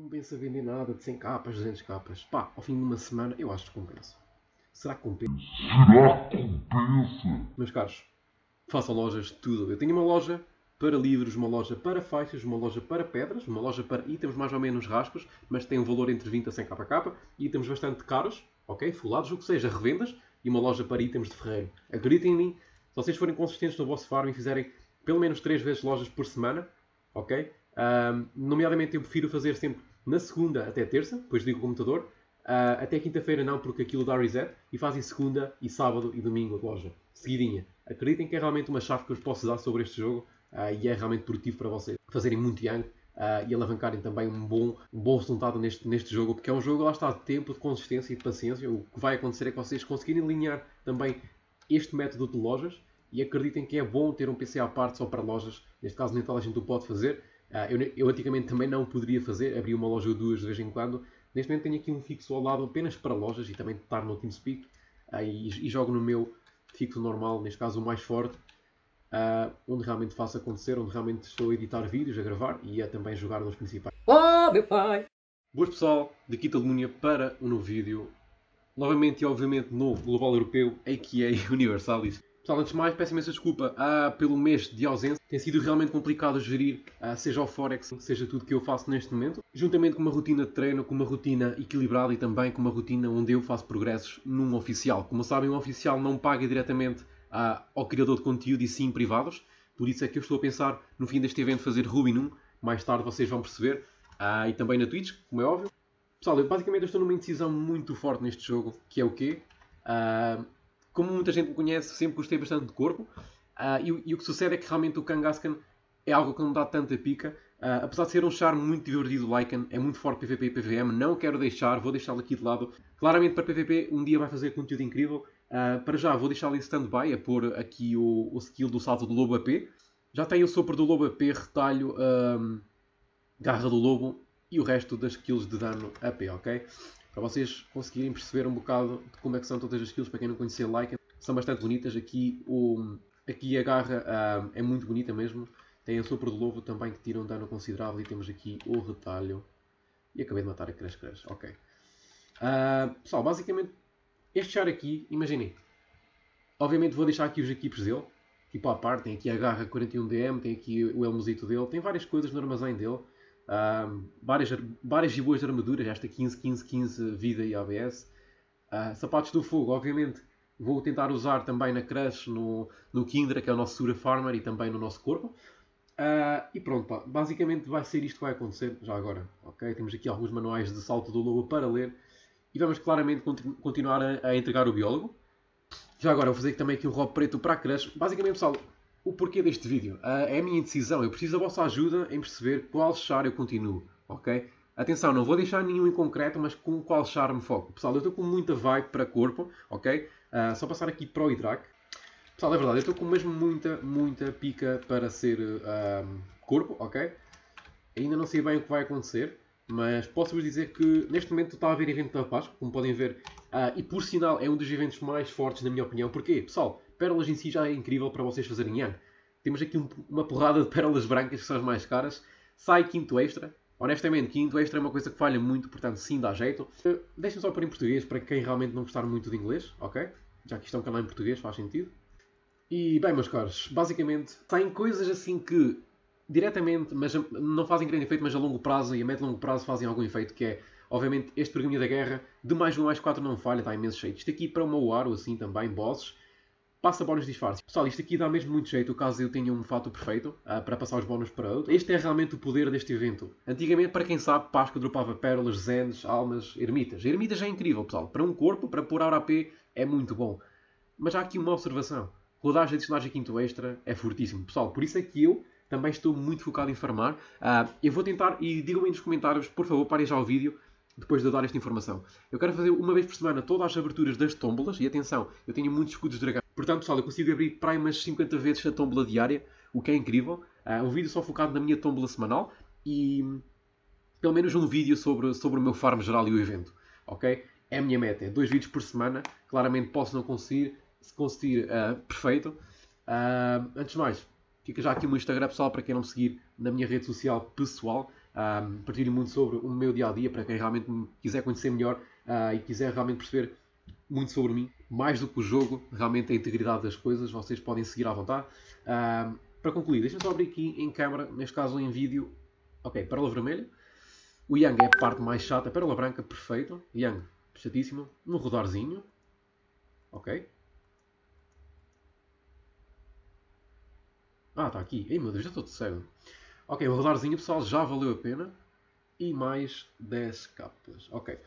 Compensa vender nada de 100 capas, 200 capas. Pá, ao fim de uma semana eu acho que compensa. Será que compensa? Será que compensa? Meus caros, façam lojas de tudo. Eu tenho uma loja para livros, uma loja para faixas, uma loja para pedras, uma loja para itens mais ou menos rascos, mas tem um valor entre 20 a 100 kk, e itens bastante caros, ok? Fulados, o que seja, revendas, e uma loja para itens de ferreiro. Acreditem em mim, se vocês forem consistentes no vosso farm e fizerem pelo menos 3 vezes lojas por semana, ok? Nomeadamente eu prefiro fazer sempre na segunda até terça, depois ligo o computador, até quinta-feira não, porque aquilo dá reset, e fazem segunda e sábado e domingo a loja, seguidinha. Acreditem que é realmente uma chave que eu vos posso dar sobre este jogo. E é realmente produtivo para vocês fazerem muito yang e alavancarem também um bom resultado neste jogo, porque é um jogo, lá está, de tempo, de consistência e de paciência. O que vai acontecer é que vocês conseguirem alinhar também este método de lojas, e acreditem que é bom ter um PC à parte só para lojas. Neste caso nem toda a gente o pode fazer. Eu antigamente também não poderia fazer, abri uma loja ou duas de vez em quando. Neste momento tenho aqui um fixo ao lado apenas para lojas, e também estar no Teamspeak, e jogo no meu fixo normal, neste caso o mais forte. Onde realmente faço acontecer, onde realmente estou a editar vídeos, a gravar e a também jogar nos principais. Oh, meu pai! Boas pessoal, daqui Talunia para um novo vídeo. Novamente e obviamente no Global Europeu, a.k.a. Universalis. Pessoal, antes de mais, peço imensa desculpa pelo mês de ausência. Tem sido realmente complicado gerir, seja o Forex, seja tudo que eu faço neste momento. Juntamente com uma rotina de treino, com uma rotina equilibrada e também com uma rotina onde eu faço progressos num oficial. Como sabem, um oficial não paga diretamente ao criador de conteúdo, e sim privados. Por isso é que eu estou a pensar no fim deste evento fazer Rubinum. Mais tarde vocês vão perceber, e também na Twitch, como é óbvio. Pessoal, eu basicamente estou numa indecisão muito forte neste jogo, que é o quê? Como muita gente me conhece, sempre gostei bastante de corpo, e o que sucede é que realmente o Kangaskhan é algo que não me dá tanta pica. Apesar de ser um charme muito divertido, o Lycan é muito forte PvP e PvM, não quero deixar, vou deixá-lo aqui de lado. Claramente para PvP um dia vai fazer conteúdo incrível. Para já vou deixá-lo em stand-by, a pôr aqui o skill do salto do lobo AP. Já tenho o sopro do lobo AP, retalho, garra do lobo e o resto das skills de dano AP, ok? Para vocês conseguirem perceber um bocado de como é que são todas as skills, para quem não conhecer Lycan, são bastante bonitas. Aqui a garra é muito bonita mesmo. Tem o sopro do lobo também, que tira um dano considerável, e temos aqui o retalho. E acabei de matar a Crash, ok. Pessoal, basicamente este char aqui, imaginem. Obviamente vou deixar aqui os equipes dele, tipo à parte. Tem aqui a garra 41DM, tem aqui o elmosito dele, tem várias coisas no armazém dele. Várias giboas de armaduras, esta 15, 15, 15, vida e ABS. Sapatos do fogo, obviamente vou tentar usar também na Crash, no Kindra, que é o nosso Sura Farmer, e também no nosso corpo. E pronto, pá, basicamente vai ser isto que vai acontecer já agora, ok? Temos aqui alguns manuais de salto do lobo para ler, e vamos claramente continuar a entregar o biólogo. Já agora vou fazer também aqui um rob preto para a Crash. Basicamente, pessoal, o porquê deste vídeo é a minha indecisão. Eu preciso da vossa ajuda em perceber qual char eu continuo, ok? Atenção, não vou deixar nenhum em concreto, mas com qual char me foco. Pessoal, eu estou com muita vibe para corpo, ok? Só passar aqui para o Hydrak. Pessoal, é verdade, eu estou com mesmo muita pica para ser corpo, ok? Ainda não sei bem o que vai acontecer, mas posso-vos dizer que neste momento está a haver evento da Páscoa, como podem ver, e por sinal é um dos eventos mais fortes na minha opinião. Porquê? Pessoal, pérolas em si já é incrível para vocês fazerem yang. Temos aqui uma porrada de pérolas brancas que são as mais caras. Sai quinto extra. Honestamente, quinto extra é uma coisa que falha muito, portanto sim, dá jeito. Deixem só pôr em português para quem realmente não gostar muito de inglês, ok? Já que isto é um canal em português, faz sentido. E bem, meus caros, basicamente saem coisas assim que diretamente, mas não fazem grande efeito, mas a longo prazo e a médio e longo prazo fazem algum efeito, que é, obviamente, este pergaminho da guerra, de mais 1 mais 4 não falha, dá imenso jeito. Isto aqui para uma UAR ou assim também, bosses, passa bónus disfarces. Pessoal, isto aqui dá mesmo muito jeito, caso eu tenha um fato perfeito, para passar os bónus para outro. Este é realmente o poder deste evento. Antigamente, para quem sabe, Páscoa dropava pérolas, zenes, almas, ermitas. Ermitas é incrível, pessoal. Para um corpo, para pôr aura AP, é muito bom. Mas há aqui uma observação. Rodagem adicionais a quinto extra é fortíssimo, pessoal. Por isso é que eu também estou muito focado em farmar. Eu vou tentar, e digam-me nos comentários, por favor, parem já o vídeo depois de eu dar esta informação. Eu quero fazer uma vez por semana todas as aberturas das tómbolas, e atenção, eu tenho muitos escudos de dragão. Portanto, pessoal, eu consigo abrir para aí umas 50 vezes a tómbola diária, o que é incrível. Um vídeo só focado na minha tómbola semanal, e pelo menos um vídeo sobre o meu farm geral e o evento, ok? É a minha meta, é 2 vídeos por semana. Claramente posso não conseguir, se conseguir, perfeito. Antes de mais, fica já aqui o meu Instagram, pessoal, para quem não me seguir na minha rede social pessoal. partilho muito sobre o meu dia-a-dia, para quem realmente me quiser conhecer melhor e quiser realmente perceber muito sobre mim, mais do que o jogo, realmente a integridade das coisas, vocês podem seguir à vontade. Para concluir, deixa-me só abrir aqui em câmera, neste caso em vídeo, ok, pérola vermelha. O Yang é a parte mais chata, a pérola branca, perfeito. Yang, chatíssimo, um rodarzinho, ok. Ah, está aqui. Ei, meu Deus, já estou de cego. Ok, o rodarzinho, pessoal, já valeu a pena. E mais 10 capas. Ok.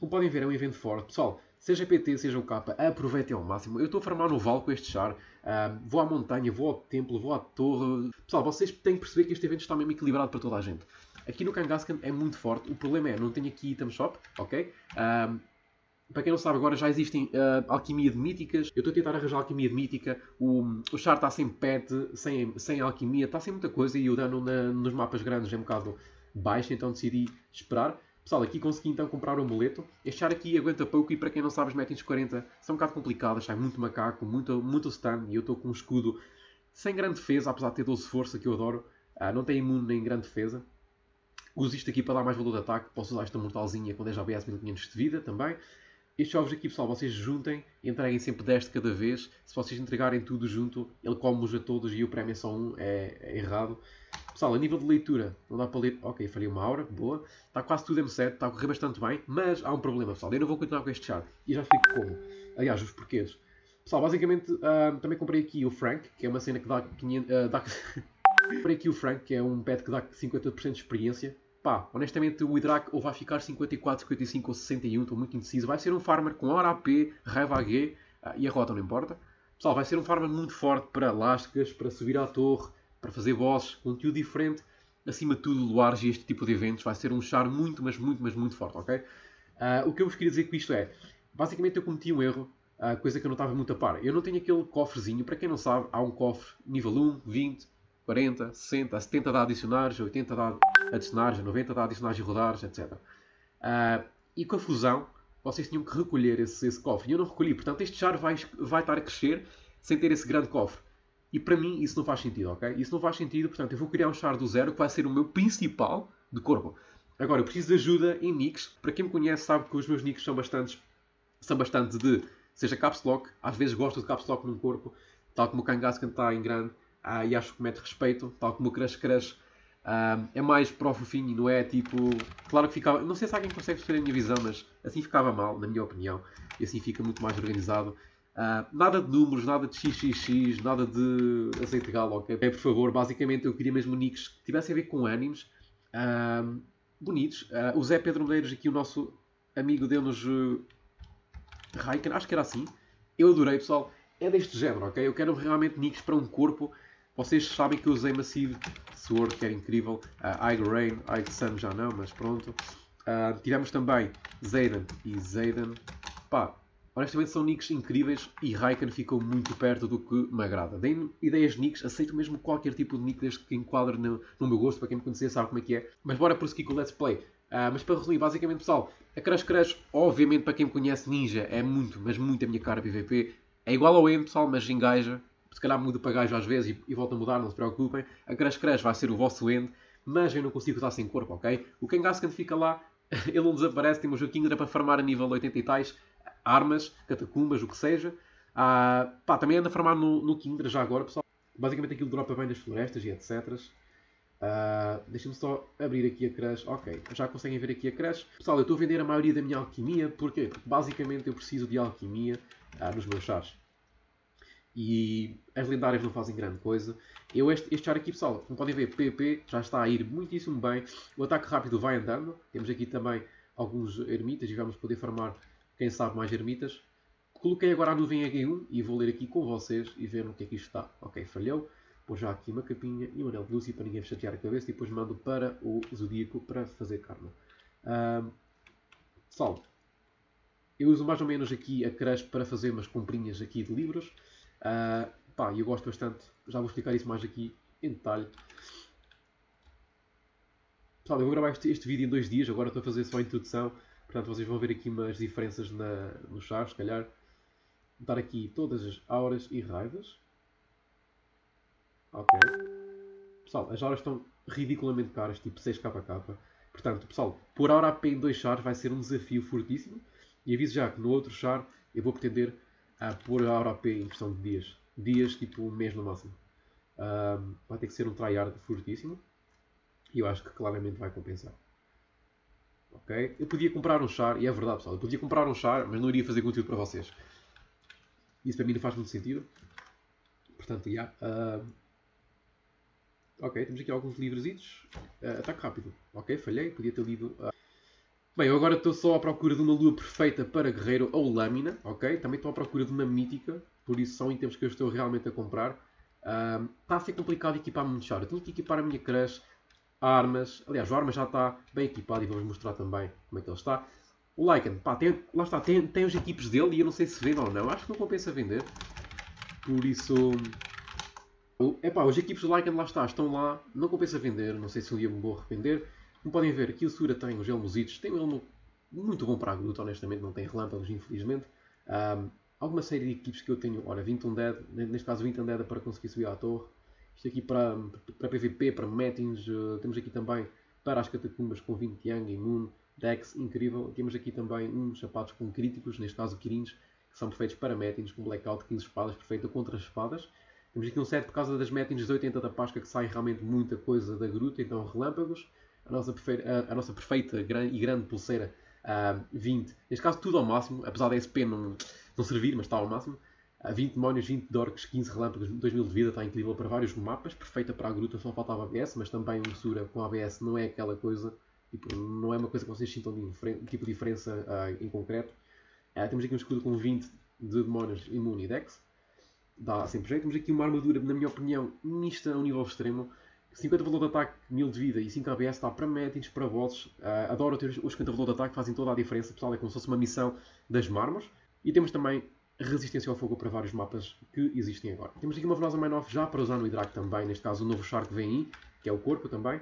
Como podem ver, é um evento forte. Pessoal, seja PT, seja o capa, aproveitem ao máximo. Eu estou a farmar no Val com este char. Vou à montanha, vou ao templo, vou à torre. Pessoal, vocês têm que perceber que este evento está mesmo equilibrado para toda a gente. Aqui no Kangaskhan é muito forte. O problema é, não tenho aqui item shop, ok? Para quem não sabe, agora já existem alquimia de míticas. Eu estou a tentar arranjar alquimia de mítica. O char está sem pet, sem alquimia, está sem muita coisa. E o dano nos mapas grandes é um bocado baixo, então decidi esperar. Pessoal, aqui consegui então comprar o amuleto. Este char aqui aguenta pouco e para quem não sabe, os metins 40 são um bocado complicadas. Sai muito macaco, muito stun. E eu estou com um escudo sem grande defesa, apesar de ter 12 força, que eu adoro. Não tem imune nem grande defesa. Uso isto aqui para dar mais valor de ataque. Posso usar esta mortalzinha com 10 ABS, 1500 de vida também. Estes ovos aqui, pessoal, vocês juntem, entreguem sempre 10 de cada vez. Se vocês entregarem tudo junto, ele come-os a todos e o prémio é só um, é errado. Pessoal, a nível de leitura, não dá para ler... Ok, falei uma aura, boa. Está quase tudo M7, está a correr bastante bem, mas há um problema, pessoal. Eu não vou continuar com este char e já explico como. Aliás, os porquês. Pessoal, basicamente, também comprei aqui o Frank, que é uma cena que dá... comprei aqui o Frank, que é um pet que dá 50% de experiência. Pá, honestamente o Hydrak ou vai ficar 54, 55 ou 61, estou muito indeciso. Vai ser um farmer com hora AP, raiva AG e a rota não importa. Pessoal, vai ser um farmer muito forte para lascas, para subir à torre, para fazer bosses, conteúdo diferente. Acima de tudo, luares e este tipo de eventos. Vai ser um char muito, mas muito, mas muito forte, ok? O que eu vos queria dizer com isto é, basicamente eu cometi um erro, coisa que eu não estava muito a par. Eu não tenho aquele cofrezinho, para quem não sabe, há um cofre nível 1, 20, 40, 60, 70 dá adicionares, 80 dá adicionares, 90 dá adicionares e rodares, etc. E com a fusão, vocês tinham que recolher esse cofre. E eu não recolhi, portanto este char vai estar a crescer sem ter esse grande cofre. E para mim isso não faz sentido, ok? Isso não faz sentido, portanto eu vou criar um char do zero que vai ser o meu principal de corpo. Agora, eu preciso de ajuda em nicks. Para quem me conhece sabe que os meus nicks são bastante de... Seja caps lock, às vezes gosto de caps lock num corpo, tal como o Kangaskhan está em grande... e acho que mete respeito, tal como o Crash. É mais pro fofinho, não é tipo... Claro que ficava... Não sei se alguém consegue perceber a minha visão, mas assim ficava mal, na minha opinião. E assim fica muito mais organizado. Nada de números, nada de xxx, nada de azeite de galo, ok? É, por favor, basicamente eu queria mesmo nicks que tivessem a ver com animes. Bonitos. O Zé Pedro Moleiros aqui, o nosso amigo, deu-nos... Raiken, acho que era assim. Eu adorei, pessoal. É deste género, ok? Eu quero realmente nicks para um corpo... Vocês sabem que eu usei Massive Sword, que era incrível. Ige Rain, Ige Sun já não, mas pronto. Tivemos também Zayden e Zayden. Pá, honestamente são nicks incríveis e Raiken ficou muito perto do que me agrada. Deem-me ideias de nicks, aceito mesmo qualquer tipo de nick desde que enquadre no meu gosto. Para quem me conhecer sabe como é que é. Mas bora prosseguir com o Let's Play. Mas para resumir, basicamente pessoal, a Crash, obviamente para quem me conhece, Ninja, é muito, mas muito a minha cara PVP. É igual ao M, pessoal, mas engaja. Se calhar muda para gajo às vezes e volta a mudar, não se preocupem. A Crash vai ser o vosso end, mas eu não consigo usar sem corpo, ok? O Kangaskhan fica lá, ele não desaparece, temos o Kindra para farmar a nível 80 e tais, armas, catacumbas, o que seja. Pá, também anda a farmar no Kindra já agora, pessoal. Basicamente aquilo dropa bem nas florestas e etc. Deixa-me só abrir aqui a Crash. Ok, já conseguem ver aqui a Crash. Pessoal, eu estou a vender a maioria da minha alquimia. Porquê? Porque basicamente eu preciso de alquimia nos meus chás. E as lendárias não fazem grande coisa. Este char aqui, pessoal, como podem ver, PP já está a ir muitíssimo bem. O ataque rápido vai andando. Temos aqui também alguns ermitas e vamos poder farmar, quem sabe, mais ermitas. Coloquei agora a nuvem H1 e vou ler aqui com vocês e ver no que é que isto está. Ok, falhou. Pôr já aqui uma capinha e um anel de luz para ninguém chatear a cabeça. E depois mando para o Zodíaco para fazer karma. Pessoal, eu uso mais ou menos aqui a Crash para fazer umas comprinhas aqui de livros. Pá, eu gosto bastante, já vou explicar isso mais aqui em detalhe. Pessoal, eu vou gravar este vídeo em 2 dias, agora estou a fazer só a introdução. Portanto, vocês vão ver aqui umas diferenças no char, se calhar. Vou dar aqui todas as auras e raivas. Ok. Pessoal, as auras estão ridiculamente caras, tipo 6 kk. Portanto, pessoal, por hora a pé em 2 chars vai ser um desafio fortíssimo. E aviso já que no outro char eu vou pretender a pôr a hora a pé em questão de dias. Dias, tipo um mês no máximo. Vai ter que ser um tryhard fortíssimo. E eu acho que claramente vai compensar. Ok? Eu podia comprar um char, e é verdade, pessoal. Eu podia comprar um char, mas não iria fazer conteúdo para vocês. Isso para mim não faz muito sentido. Portanto, já. Ok, temos aqui alguns livrositos. Ataque rápido. Ok, falhei. Podia ter lido... Bem, eu agora estou só à procura de uma lua perfeita para guerreiro ou lâmina. Ok? Também estou à procura de uma mítica. Por isso são itens que eu estou realmente a comprar. Está a ser complicado equipar muito char. Eu tenho que equipar a minha Crash. Armas. Aliás, o arma já está bem equipado e vou-vos mostrar também como é que ele está. O Lycan, pá, lá está, tem os equipos dele e eu não sei se vende ou não. Acho que não compensa vender. Por isso... Epá, os equipos do Lycan lá está, estão lá. Não compensa vender, não sei se um dia me vou arrepender. Como podem ver, aqui o Sura tem os elmositos. Tem um elmo muito bom para a gruta, honestamente. Não tem relâmpagos, infelizmente. Alguma série de equipes que eu tenho. Ora, 21 Dead. Neste caso, 21 Dead é para conseguir subir à torre. Isto aqui para PVP, para Metins, temos aqui também para as catacumbas com 20 Yang, Imune, Dex, incrível. Temos aqui também uns sapatos com críticos, neste caso Kirins, que são perfeitos para Metins, com Blackout, 15 espadas, perfeito contra as espadas. Temos aqui um set por causa das Metins 80 da Páscoa, que sai realmente muita coisa da gruta, então relâmpagos. A nossa perfeita e grande pulseira, 20, neste caso tudo ao máximo, apesar da SP não servir, mas está ao máximo. 20 demónios, 20 dorks, 15 relâmpagos, 2000 de vida, está incrível para vários mapas, perfeita para a gruta, só faltava ABS, mas também o Sura com ABS não é aquela coisa, tipo, não é uma coisa que vocês sintam de tipo diferença em concreto. Temos aqui um escudo com 20 de demónios, imune e dex, dá sempre jeito. Temos aqui uma armadura, na minha opinião, mista a um nível extremo, 50 valor de ataque, 1000 de vida e 5 ABS, está para metins, para bosses, adoro ter os 50 valor de ataque, fazem toda a diferença, pessoal, é como se fosse uma missão das marmas. E temos também resistência ao fogo para vários mapas que existem agora. Temos aqui uma venosa Mine-Off já para usar no Hydrak também, neste caso o novo char que vem aí, que é o corpo também.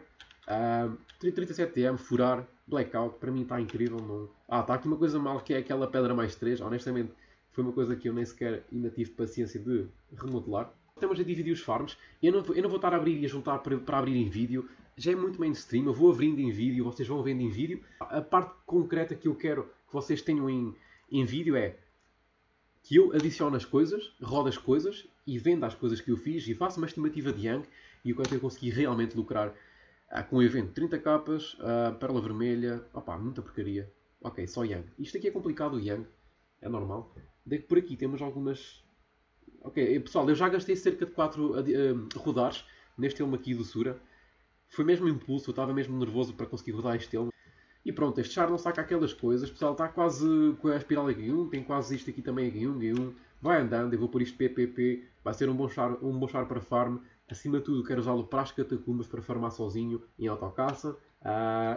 37 TM, furar, blackout, para mim está incrível. Não... está aqui uma coisa mal que é aquela pedra mais 3, honestamente foi uma coisa que eu nem sequer ainda tive paciência de remodelar. Estamos a dividir os farms, eu não vou estar a abrir e a juntar para abrir em vídeo, já é muito mainstream, eu vou abrindo em vídeo, vocês vão vendo em vídeo. A parte concreta que eu quero que vocês tenham em vídeo é... que eu adiciono as coisas, rodo as coisas e vendo as coisas que eu fiz e faço uma estimativa de Yang e o quanto eu consegui realmente lucrar com o evento. 30 capas, pérola vermelha, opá, muita porcaria. Ok, só Yang. Isto aqui é complicado, o Yang, é normal. Daí por aqui temos algumas... Ok, pessoal, eu já gastei cerca de 4 rodares neste elmo aqui do Sura. Foi mesmo um impulso, eu estava mesmo nervoso para conseguir rodar este elmo. E pronto, este char não saca aquelas coisas, pessoal, está quase com a espiral H1, tem quase isto aqui também H1, vai andando, eu vou pôr isto PPP, vai ser um bom char para farm, acima de tudo quero usá-lo para as catacumbas, para farmar sozinho, em autocaça,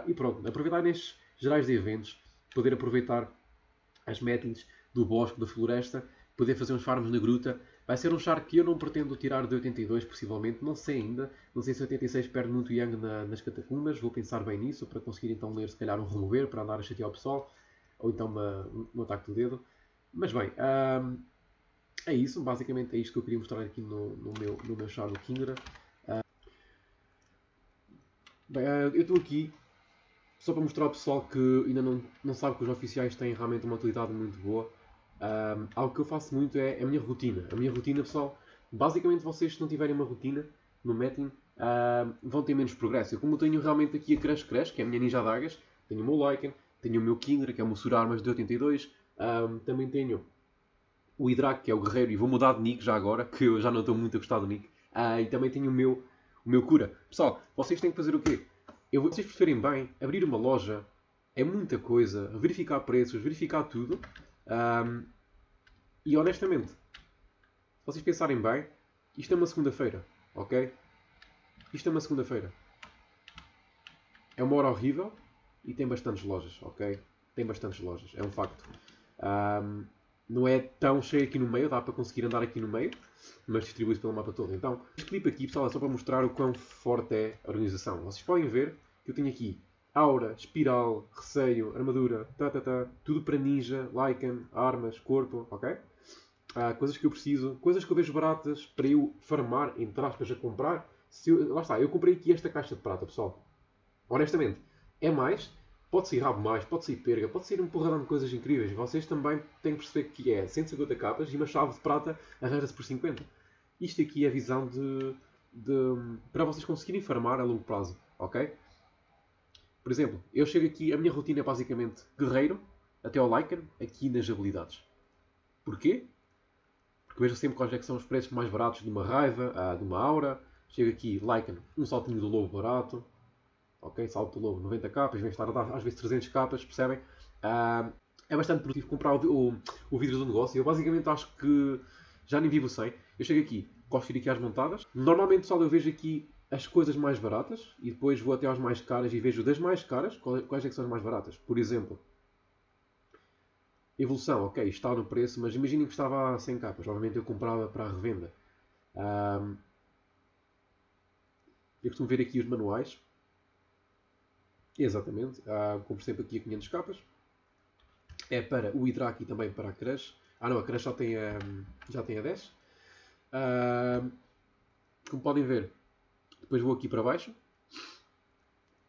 e pronto, aproveitar nestes gerais de eventos, poder aproveitar as metins do bosque, da floresta, poder fazer uns farms na gruta. Vai ser um char que eu não pretendo tirar de 82, possivelmente, não sei ainda. Não sei se 86 perde muito Yang nas catacumbas, vou pensar bem nisso, para conseguir então ler, se calhar, um remover, para andar a chatear o pessoal, ou então um ataque do dedo. Mas bem, é isso, basicamente é isto que eu queria mostrar aqui no meu char do Kindra. Bem, eu estou aqui só para mostrar ao pessoal que ainda não sabe que os oficiais têm realmente uma utilidade muito boa. Algo que eu faço muito é a minha rotina. A minha rotina, pessoal, basicamente vocês se não tiverem uma rotina no Metin, vão ter menos progresso. Eu, como eu tenho realmente aqui a Crash, que é a minha ninja adagas, tenho o meu Lycan, tenho o meu Kindra, que é o meu Sura Armas de 82, também tenho o Hydrak, que é o guerreiro, e vou mudar de nick já agora, que eu já não estou muito a gostar do nick, e também tenho o meu cura. Pessoal, vocês têm que fazer o quê? Vocês preferem bem abrir uma loja, é muita coisa, verificar preços, verificar tudo. E honestamente, se vocês pensarem bem, isto é uma segunda-feira, ok? Isto é uma segunda-feira. É uma hora horrível e tem bastantes lojas, ok? Tem bastantes lojas, é um facto. Não é tão cheio aqui no meio, dá para conseguir andar aqui no meio, mas distribui-se pelo mapa todo. Então, este clipe aqui, pessoal, é só para mostrar o quão forte é a organização. Vocês podem ver que eu tenho aqui... aura, espiral, receio, armadura, tudo para ninja, Lycan, armas, corpo, ok? Coisas que eu preciso, coisas que eu vejo baratas para eu farmar, entre aspas, a comprar, Lá está, eu comprei aqui esta caixa de prata, pessoal. Honestamente, é mais. Pode sair rabo mais, pode sair perga, pode sair um porradão de coisas incríveis. Vocês também têm que perceber que é 150 capas e uma chave de prata arranja-se por 50. Isto aqui é a visão para vocês conseguirem farmar a longo prazo, ok? Por exemplo, eu chego aqui, a minha rotina é basicamente guerreiro, até ao Lycan, aqui nas habilidades. Porquê? Porque vejo sempre quais é que são os preços mais baratos de uma raiva, de uma aura. Chego aqui, Lycan, um saltinho do lobo barato. Ok, salto do lobo, 90 capas, vem estar a dar às vezes 300 capas, percebem? É bastante produtivo comprar o vidro do negócio. Eu basicamente acho que já nem vivo sem. Eu chego aqui, gosto de ir aqui às montadas. Normalmente, pessoal, eu vejo aqui as coisas mais baratas e depois vou até às mais caras e vejo das mais caras quais é que são as mais baratas. Por exemplo, evolução, ok, está no preço, mas imaginem que estava a 100 capas. Obviamente eu comprava para a revenda. Eu costumo ver aqui os manuais. Exatamente. Compro sempre aqui a 500 capas. É para o Hydrak e também para a Crash. Ah não, a Crash já tem a 10. Como podem ver, depois vou aqui para baixo.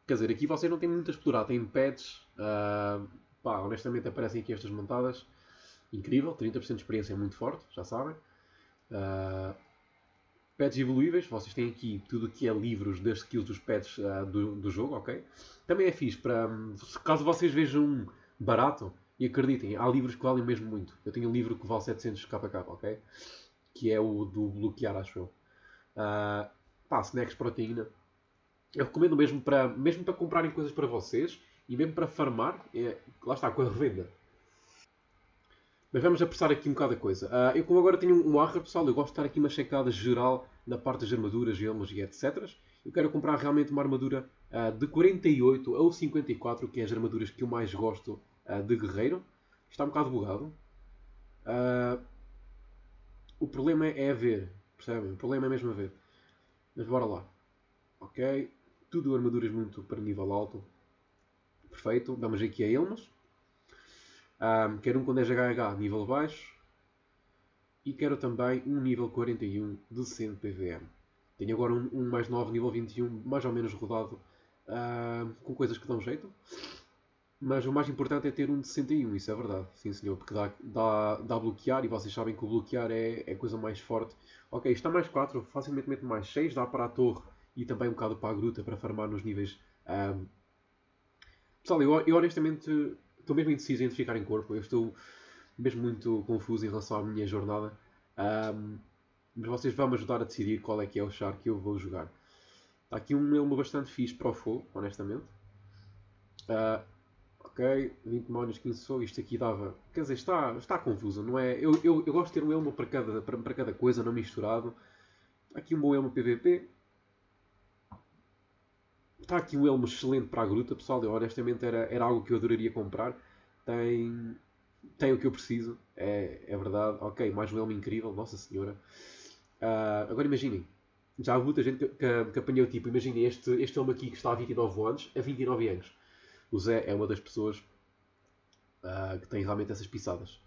Quer dizer, aqui vocês não têm muito a explorar. Tem pads. Pá, honestamente aparecem aqui estas montadas. Incrível. 30% de experiência é muito forte, já sabem. Pets evoluíveis, vocês têm aqui tudo o que é livros das skills dos pets do jogo, ok? Também é fixe para, caso vocês vejam um barato, e acreditem, há livros que valem mesmo muito. Eu tenho um livro que vale 700 kk, ok? Que é o do bloquear, acho eu. Pá, snacks, proteína. Eu recomendo mesmo para comprarem coisas para vocês, e mesmo para farmar, lá está, com a revenda. Mas vamos apressar aqui um bocado a coisa. Eu como agora tenho um arra, pessoal, eu gosto de dar aqui uma checada geral na parte das armaduras, elmos e etc. Eu quero comprar realmente uma armadura de 48 ou 54, que é as armaduras que eu mais gosto de guerreiro. Está um bocado bugado. O problema é a ver, percebem? O problema é mesmo a ver. Mas bora lá. Ok. Tudo armaduras muito para nível alto. Perfeito. Vamos aqui a elmos. Quero um com 10 HH nível baixo e quero também um nível 41 de 100 PVM. Tenho agora um mais 9 nível 21, mais ou menos rodado, com coisas que dão jeito. Mas o mais importante é ter um de 61, isso é verdade, sim senhor, porque dá a bloquear e vocês sabem que o bloquear é a coisa mais forte. Ok, está mais 4, facilmente meto mais 6, dá para a torre e também um bocado para a gruta para farmar nos níveis. Pessoal, eu honestamente... estou mesmo indeciso em ficar em corpo. Eu estou mesmo muito confuso em relação à minha jornada. Mas vocês vão me ajudar a decidir qual é que é o char que eu vou jogar. Está aqui um elmo bastante fixe para o fogo, honestamente. Ok, 20 demónios, 15 fogo. Isto aqui dava... quer dizer, está confuso, não é? Eu gosto de ter um elmo para cada coisa, não misturado. Está aqui um bom elmo PVP. Está aqui um elmo excelente para a gruta, pessoal. Eu, honestamente, era algo que eu adoraria comprar. Tem o que eu preciso. É verdade. Ok, mais um elmo incrível. Nossa Senhora. Agora imaginem. Já há muita gente que apanhou, tipo, imaginem este elmo aqui que está há 29 anos. Há 29 anos. O Zé é uma das pessoas que tem realmente essas pisadas.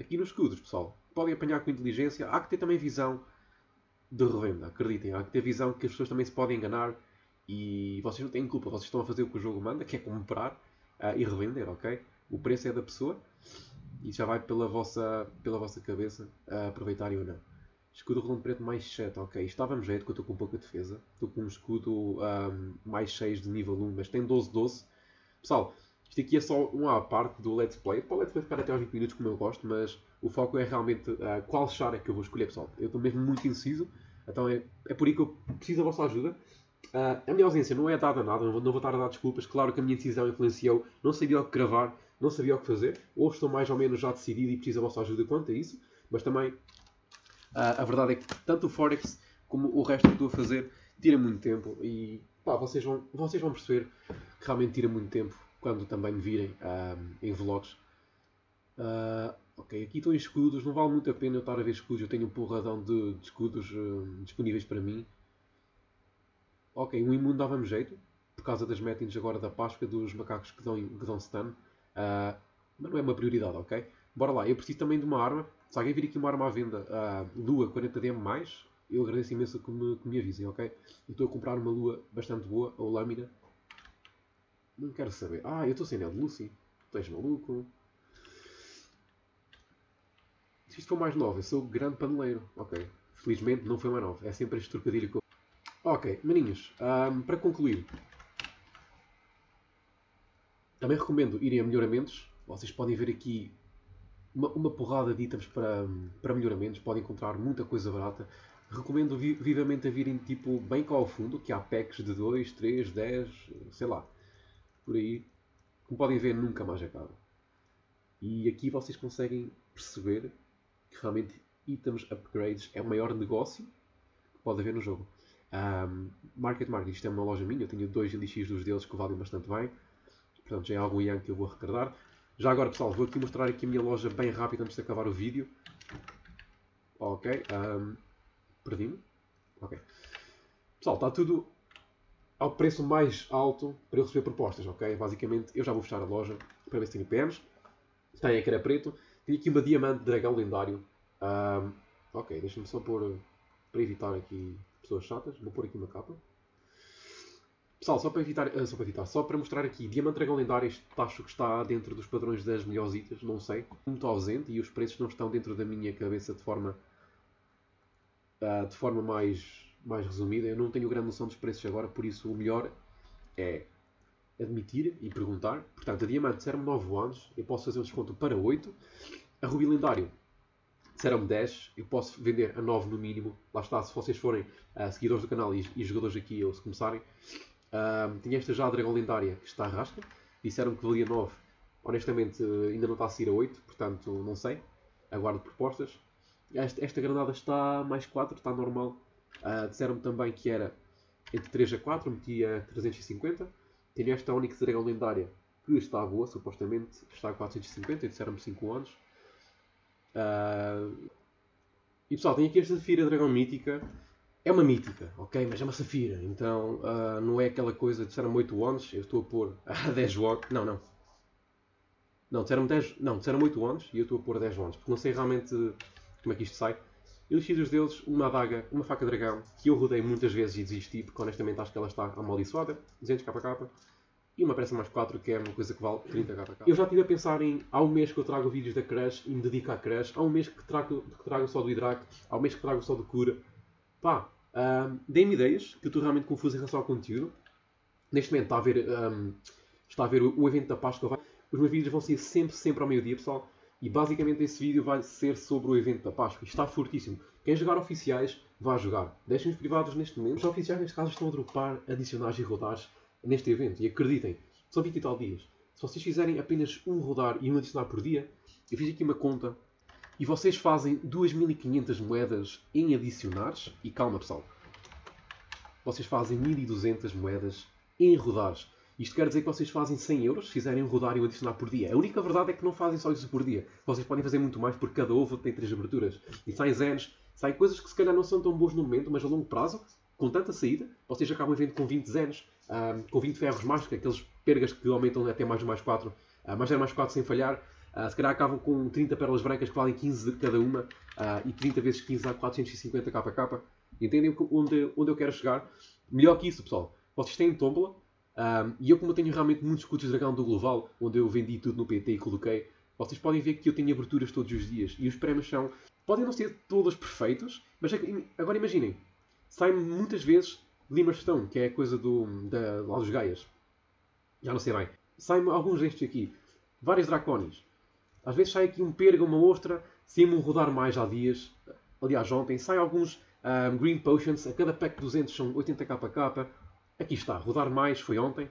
Aqui nos escudos, pessoal. Podem apanhar com inteligência. Há que ter também visão de revenda. Acreditem. Há que ter visão que as pessoas também se podem enganar. E vocês não têm culpa, vocês estão a fazer o que o jogo manda, que é comprar e revender, ok? O preço é da pessoa e já vai pela vossa cabeça aproveitarem ou não. Escudo redondo preto mais 7, ok? Isto estava-me jeito, que eu estou com pouca defesa. Estou com um escudo mais 6 de nível 1, mas tem 12. Pessoal, isto aqui é só uma parte do Let's Play. Para o Let's Play ficar até aos 20 minutos, como eu gosto, mas o foco é realmente qual char é que eu vou escolher, pessoal. Eu estou mesmo muito indeciso, então é por aí que eu preciso da vossa ajuda. A minha ausência não é dada a nada, não vou estar a dar desculpas. Claro que a minha decisão influenciou, não sabia o que gravar, não sabia o que fazer. Hoje estou mais ou menos já decidido e preciso da vossa ajuda quanto a isso. Mas também, a verdade é que tanto o Forex como o resto que estou a fazer tira muito tempo. E pá, vocês vão perceber que realmente tira muito tempo quando também me virem em vlogs. Ok, aqui estou em escudos, não vale muito a pena eu estar a ver escudos. Eu tenho um porradão de escudos disponíveis para mim. Ok, um imundo dava-me jeito, por causa das metins agora da Páscoa, dos macacos que dão stun. Mas não é uma prioridade, ok? Bora lá, eu preciso também de uma arma. Se alguém vir aqui uma arma à venda, Lua 40DM+, eu agradeço imenso que me avisem, ok? Eu estou a comprar uma lua bastante boa, ou lâmina. Não quero saber. Ah, eu estou sem anel de Lucy. Tu és maluco. Se isto for mais 9, eu sou o grande paneleiro. Ok. Felizmente não foi mais 9. É sempre este trocadilho que eu... Ok, maninhos. Para concluir. Também recomendo irem a melhoramentos. Vocês podem ver aqui uma porrada de itens para melhoramentos. Podem encontrar muita coisa barata. Recomendo vivamente a virem tipo bem cá ao fundo, que há packs de 2, 3, 10, sei lá. Por aí. Como podem ver, nunca mais acaba. E aqui vocês conseguem perceber que realmente itens upgrades é o maior negócio que pode haver no jogo. Market, isto é uma loja minha, eu tenho 2 elixires dos deles que valem bastante bem. Portanto, já é algum yang que eu vou recardar. Já agora, pessoal, vou aqui mostrar aqui a minha loja bem rápido antes de acabar o vídeo. Ok, perdi-me. Ok. Pessoal, está tudo ao preço mais alto para eu receber propostas, ok? Basicamente, eu já vou fechar a loja para ver se tenho PMs. Tem a cara preto. Tem aqui uma diamante dragão lendário. Ok, deixa-me só pôr... Para evitar aqui pessoas chatas, vou pôr aqui uma capa. Pessoal, só para mostrar aqui, diamante dragão lendário, este tacho que está dentro dos padrões das melhores itas, não sei. Muito ausente e os preços não estão dentro da minha cabeça de forma mais resumida. Eu não tenho grande noção dos preços agora, por isso o melhor é admitir e perguntar. Portanto, a diamante disseram-me 9 anos, eu posso fazer um desconto para 8. A rubi lendário disseram-me 10, eu posso vender a 9 no mínimo. Lá está, se vocês forem seguidores do canal e jogadores aqui, ou se começarem. Tinha esta já a dragão lendária, que está à rasca. Disseram-me que valia 9. Honestamente, ainda não está a sair a 8, portanto, não sei. Aguardo propostas. Esta granada está mais 4, está normal. Disseram-me também que era entre 3 a 4, meti a 350. Tenho esta Onix dragão lendária, que está boa, supostamente está a 450, e disseram-me 5 anos. E pessoal, tenho aqui esta safira dragão mítica. É uma mítica, ok? Mas é uma safira, então não é aquela coisa de disseram-me 8 anos, eu estou a pôr 10 anos. Não, disseram-me 8 anos e eu estou a pôr 10 anos, porque não sei realmente como é que isto sai. Elixir deles, uma adaga, uma faca dragão, que eu rodei muitas vezes e desisti, porque honestamente acho que ela está amaldiçoada, 200 kk, e uma peça mais 4, que é uma coisa que vale 30 kk. Eu já estive a pensar em, há um mês que eu trago vídeos da Crash e me dedico à Crash, há um mês que trago só do Hydrak, há um mês que trago só do Cura. Pá, deem-me ideias, que eu estou realmente confuso em relação ao conteúdo. Neste momento está a ver o evento da Páscoa, os meus vídeos vão ser sempre ao meio-dia, pessoal. E basicamente esse vídeo vai ser sobre o evento da Páscoa. Está fortíssimo. Quem jogar oficiais, vá jogar. Deixem os privados neste momento. Os oficiais neste caso estão a dropar adicionais e rodares neste evento. E acreditem, são 20 e tal dias. Se vocês fizerem apenas um rodar e um adicional por dia, eu fiz aqui uma conta. E vocês fazem 2500 moedas em adicionares. E calma pessoal. Vocês fazem 1200 moedas em rodares. Isto quer dizer que vocês fazem 100 euros se fizerem um rodar e um adicionar por dia. A única verdade é que não fazem só isso por dia. Vocês podem fazer muito mais porque cada ovo tem 3 aberturas. E saem zeros, saem coisas que se calhar não são tão boas no momento, mas a longo prazo, com tanta saída, vocês acabam vendo com 20 zeros, com 20 ferros mágicos, aqueles pergas que aumentam até mais 4, mais 0, mais 4 sem falhar. Se calhar acabam com 30 pérolas brancas que valem 15 de cada uma e 30 vezes 15 dá 450 kk. Entendem onde eu quero chegar? Melhor que isso, pessoal. Vocês têm tómbola. E eu, como eu tenho realmente muitos escudos de dragão do global, onde eu vendi tudo no PT e coloquei, vocês podem ver que eu tenho aberturas todos os dias. E os prémios são... Podem não ser todos perfeitos, mas agora imaginem. Saem-me muitas vezes Limerstone, que é a coisa lá dos Gaias. Já não sei bem. Saem-me alguns destes aqui. Vários dracones. Às vezes sai aqui um perga, uma ostra. Sem-me um rodar mais há dias. Aliás, ontem. Saem alguns Green Potions. A cada pack 200 são 80 kk. Aqui está, rodar mais, foi ontem.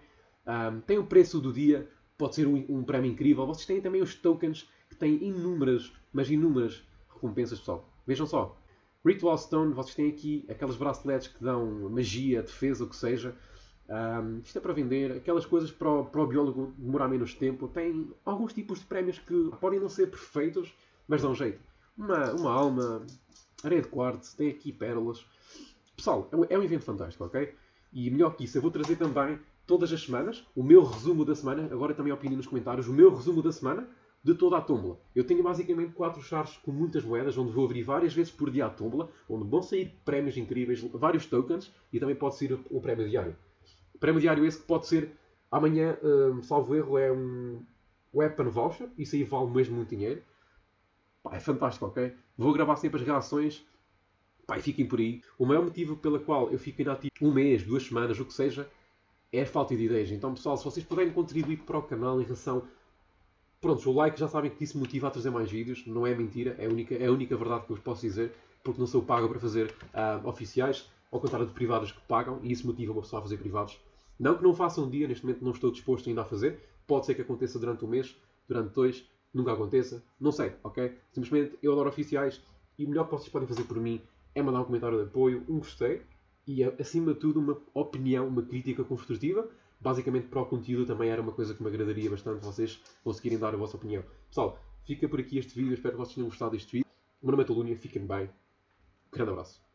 Tem o preço do dia, pode ser um prémio incrível. Vocês têm também os tokens, que têm inúmeras, mas inúmeras recompensas, pessoal. Vejam só. Ritual Stone, vocês têm aqui aquelas braceletes que dão magia, defesa, o que seja. Isto é para vender. Aquelas coisas para o biólogo demorar menos tempo. Tem alguns tipos de prémios que podem não ser perfeitos, mas dão jeito. Uma alma, areia de quartzo, tem aqui pérolas. Pessoal, é um evento fantástico, ok? E melhor que isso, eu vou trazer também, todas as semanas, o meu resumo da semana. Agora também opinem nos comentários. O meu resumo da semana, de toda a tómbola. Eu tenho basicamente 4 chars com muitas moedas, onde vou abrir várias vezes por dia a tómbola, onde vão sair prémios incríveis, vários tokens, e também pode sair o prémio diário. O prémio diário esse que pode ser, amanhã, salvo erro, é um weapon voucher, isso aí vale mesmo muito dinheiro. Pá, é fantástico, ok? Vou gravar sempre as reações. Pá, e fiquem por aí. O maior motivo pela qual eu fico inativo um mês, 2 semanas, o que seja, é a falta de ideias. Então, pessoal, se vocês puderem contribuir para o canal em relação... Prontos, o like, já sabem que isso motiva a trazer mais vídeos. Não é mentira, é a única verdade que eu vos posso dizer. Porque não sou pago para fazer oficiais, ao contrário de privados que pagam. E isso motiva uma pessoa a fazer privados. Não que não faça um dia, neste momento não estou disposto ainda a fazer. Pode ser que aconteça durante um mês, durante 2, nunca aconteça. Não sei, ok? Simplesmente, eu adoro oficiais. E o melhor que vocês podem fazer por mim é mandar um comentário de apoio, um gostei e, acima de tudo, uma opinião, uma crítica construtiva. Basicamente, para o conteúdo também era uma coisa que me agradaria bastante vocês conseguirem dar a vossa opinião. Pessoal, fica por aqui este vídeo. Espero que vocês tenham gostado deste vídeo. O meu nome é Talunia. Fiquem bem. Um grande abraço.